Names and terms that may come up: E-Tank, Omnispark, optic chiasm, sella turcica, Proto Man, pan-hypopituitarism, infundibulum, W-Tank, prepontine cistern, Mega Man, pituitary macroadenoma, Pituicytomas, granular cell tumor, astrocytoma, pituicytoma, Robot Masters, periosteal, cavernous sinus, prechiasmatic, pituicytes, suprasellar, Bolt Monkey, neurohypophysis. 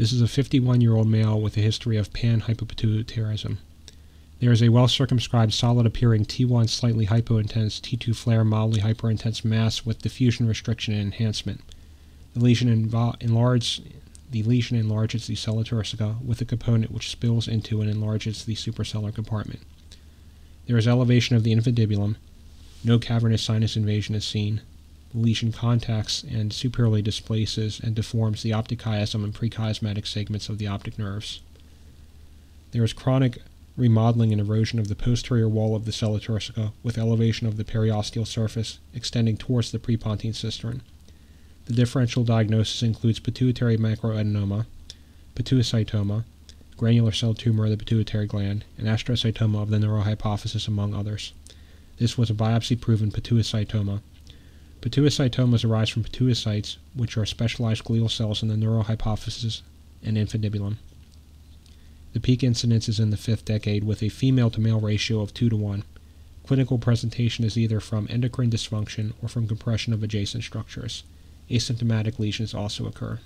This is a 51-year-old male with a history of pan-hypopituitarism. There is a well-circumscribed, solid-appearing T1 slightly hypointense, T2 flare mildly hyperintense mass with diffusion restriction and enhancement. The lesion enlarges the sella turcica with a component which spills into and enlarges the suprasellar compartment. There is elevation of the infundibulum. No cavernous sinus invasion is seen. The lesion contacts and superiorly displaces and deforms the optic chiasm and prechiasmatic segments of the optic nerves. There is chronic remodeling and erosion of the posterior wall of the sella turcica with elevation of the periosteal surface extending towards the prepontine cistern. The differential diagnosis includes pituitary macroadenoma, pituicytoma, granular cell tumor of the pituitary gland, and astrocytoma of the neurohypophysis, among others. This was a biopsy-proven pituicytoma. Pituicytomas arise from pituicytes, which are specialized glial cells in the neurohypophysis and infundibulum. The peak incidence is in the 5th decade with a female-to-male ratio of 2:1. Clinical presentation is either from endocrine dysfunction or from compression of adjacent structures. Asymptomatic lesions also occur.